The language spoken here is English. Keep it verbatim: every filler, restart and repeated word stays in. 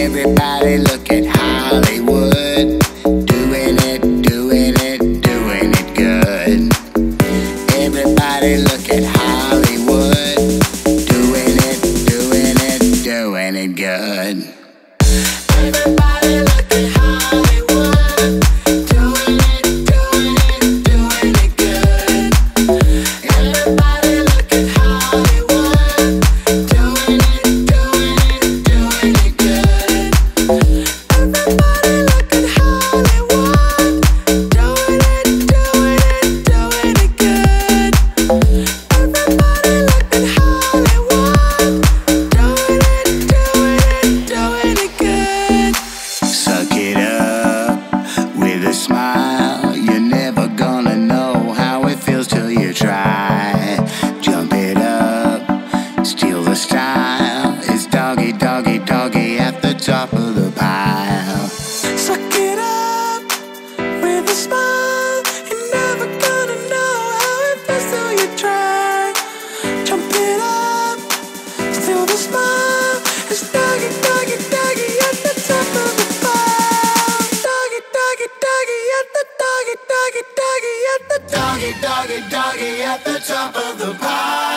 Everybody look at Hollywood, doing it, doing it, doing it good. Everybody look at Hollywood, doing it, doing it, doing it good. Everybody look at Hollywood, doing it, doing it, doing it good. Everybody look at Hollywood, doing it, doing it, doing it good. Everybody look at Hollywood, doing it, doing it, doing it good. Everybody look at Hollywood, doing it, doing it, doing it good. Suck it up with a smile. You're never gonna know how it feels till you try. Jump it up, steal the style. It's doggy, doggy, doggy at the top of the pile. Suck it up with a smile. You're never gonna know how it feels till you try. Jump it up, steal the smile. It's doggy, doggy, doggy at the top of the doggy, doggy, doggy at the top of the pile.